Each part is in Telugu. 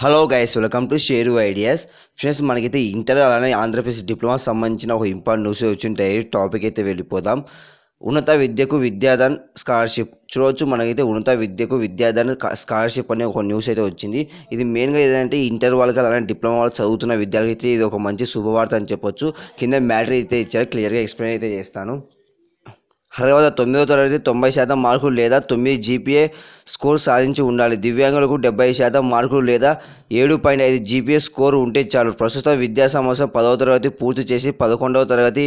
Hello guys, welcome to share ideas. Friends, మనకైతే ఇంటర్ అలానే ఆంధ్రప్రదేశ్ డిప్లొమా సంబంధించిన ఒక ఇంపార్టెంట్ న్యూస్ వచ్చింటాయి. టాపిక్ అయితే వెళ్ళిపోదాం. ఉన్నత విద్యకు విద్యాధన్ స్కాలర్షిప్. చూడవచ్చు, మనకైతే ఉన్నత విద్యకు విద్యాధన్ స్కాలర్షిప్ అనే ఒక న్యూస్ అయితే వచ్చింది. ఇది మెయిన్గా ఏదంటే ఇంటర్ వాళ్ళకి అలానే డిప్లొమా వాళ్ళు చదువుతున్న విద్యార్థులకి అయితే ఇది ఒక మంచి శుభవార్త అని చెప్పొచ్చు. కింద మ్యాటర్ అయితే ఇచ్చారు, క్లియర్గా ఎక్స్ప్లెయిన్ అయితే చేస్తాను. తర్వాత 9వ తరగతి 90% మార్కులు లేదా 9 GPA స్కోర్ సాధించి ఉండాలి. దివ్యాంగులకు 70% మార్కులు లేదా 7.5 GPA స్కోర్ ఉంటే చాలు. ప్రస్తుత విద్యా సంవత్సరం 10వ తరగతి పూర్తి చేసి 11వ తరగతి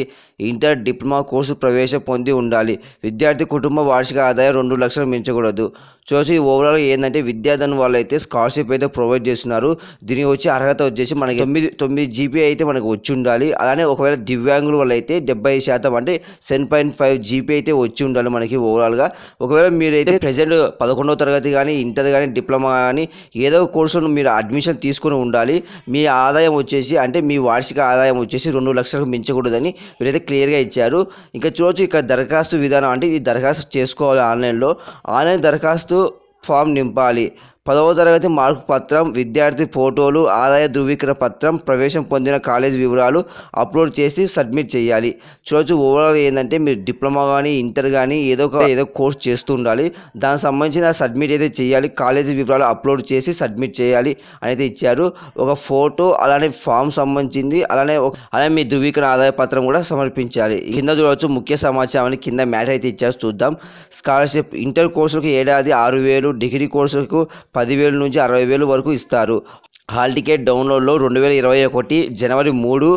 ఇంటర్ డిప్లొమా కోర్సు ప్రవేశం పొంది ఉండాలి. విద్యార్థి కుటుంబ వార్షిక ఆదాయం 2 లక్షలు మించకూడదు. చూసి ఓవరాల్ ఏంటంటే విద్యాధన్ వాళ్ళు అయితే స్కాలర్షిప్ అయితే ప్రొవైడ్ చేస్తున్నారు. దీనికి వచ్చి అర్హత వచ్చేసి మనకి 9 GPA అయితే మనకు వచ్చి ఉండాలి. అలానే ఒకవేళ దివ్యాంగుల వాళ్ళు అయితే 70% అంటే 10.5 GPA అయితే వచ్చి ఉండాలి మనకి ఓవరాల్గా. ఒకవేళ మీరైతే ప్రజెంట్ 11వ తరగతి కానీ ఇంటర్ కానీ డిప్లొమా కానీ ఏదో ఒక కోర్సును మీరు అడ్మిషన్ తీసుకుని ఉండాలి. మీ ఆదాయం వచ్చేసి అంటే మీ వార్షిక ఆదాయం వచ్చేసి 2 లక్షలకు మించకూడదని వీరైతే క్లియర్గా ఇచ్చారు. ఇంకా చూడొచ్చు ఇక్కడ దరఖాస్తు విధానం, అంటే ఇది దరఖాస్తు చేసుకోవాలి ఆన్లైన్లో. ఆన్లైన్ దరఖాస్తు ఫామ్ నింపాలి. 10వ తరగతి మార్కు పత్రం, విద్యార్థి ఫోటోలు, ఆదాయ ధృవీకరణ పత్రం, ప్రవేశం పొందిన కాలేజ్ వివరాలు అప్లోడ్ చేసి సబ్మిట్ చేయాలి. చూడొచ్చు ఓవరాల్ ఏంటంటే మీరు డిప్లొమా కానీ ఇంటర్ కానీ ఏదో కోర్స్ చేస్తూ ఉండాలి. దానికి సంబంధించిన సబ్మిట్ అయితే చేయాలి. కాలేజీ వివరాలు అప్లోడ్ చేసి సబ్మిట్ చేయాలి అనేది ఇచ్చారు. ఒక ఫోటో అలానే ఫామ్ సంబంధించింది అలానే మీ ధృవీకరణ ఆదాయ పత్రం కూడా సమర్పించాలి. కింద చూడవచ్చు ముఖ్య సమాచారాన్ని కింద మ్యాటర్ అయితే ఇచ్చారు, చూద్దాం. స్కాలర్షిప్ ఇంటర్ కోర్సులకు ఏడాది 6,000, డిగ్రీ కోర్సులకు 10,000 నుంచి 60,000 వరకు ఇస్తారు. హాల్ టికెట్ డౌన్లోడ్లో 2021 జనవరి 3,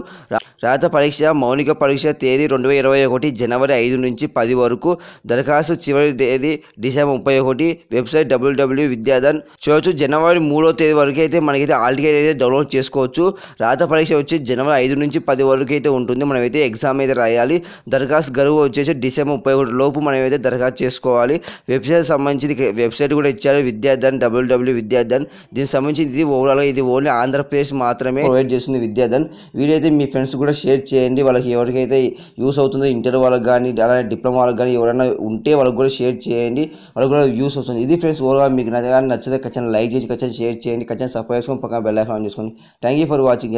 రాత పరీక్ష మౌలిక పరీక్ష తేదీ 2021 జనవరి 5 నుంచి 10 వరకు. దరఖాస్తు చివరి తేదీ డిసెంబర్ 31. Website www Vidyadhan. చూడవచ్చు జనవరి 3వ తేదీ వరకు అయితే మనకైతే హాల్ టికెట్ అయితే డౌన్లోడ్ చేసుకోవచ్చు. రాత పరీక్ష వచ్చి జనవరి 5 నుంచి 10 వరకు అయితే ఉంటుంది. మనమైతే ఎగ్జామ్ అయితే రాయాలి. దరఖాస్తు గడువు వచ్చేసి డిసెంబర్ 31 లోపు మనమైతే దరఖాస్తు చేసుకోవాలి. వెబ్సైట్ సంబంధించి వెబ్సైట్ కూడా ఇచ్చారు, విద్యాధన్ www విద్యాధన్. దీనికి సంబంధించి ఇది ఓవరాల్గా ఇది ఓన్లీ ఆంధ్రప్రదేశ్ మాత్రమే ప్రొవైడ్ చేస్తుంది విద్యాధన్. వీరైతే మీ ఫ్రెండ్స్ కూడా షేర్ చేయండి. వాళ్ళకి ఎవరికైతే యూస్ అవుతుందో, ఇంటర్ వాళ్ళకి కానీ అలానే డిప్లొమా వాళ్ళకి కానీ ఎవరైనా ఉంటే వాళ్ళకి కూడా షేర్ చేయండి, వాళ్ళకి కూడా యూస్ అవుతుంది. ఇది ఫ్రెండ్స్ ఓవరాల్. మీకు నచ్చితే ఖచ్చితంగా లైక్ చేసి, ఖచ్చితంగా షేర్ చేయండి, ఖచ్చితంగా సబ్స్క్రైబ్ చేసుకొని పక్కన బెల్ ఐకాన్ ఆన్ చేసుకోండి. Thank you for watching.